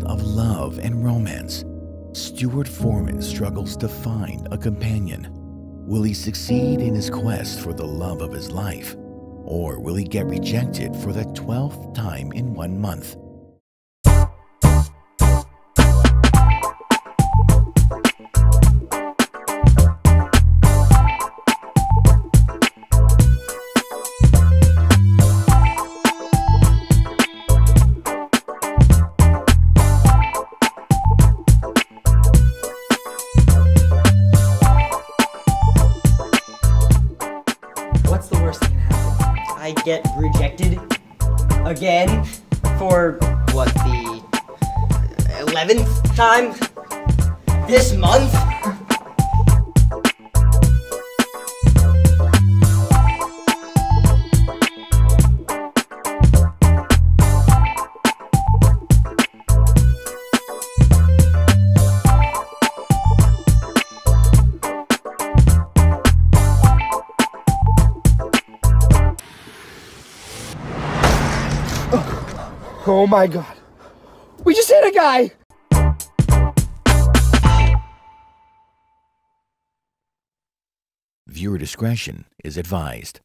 world of love and romance, Stuart Foreman struggles to find a companion. Will he succeed in his quest for the love of his life, or will he get rejected for the 12th time in 1 month? What's the worst thing that can happen? I get rejected again for, what, the 11th time this month? Oh my God, we just hit a guy! Viewer discretion is advised.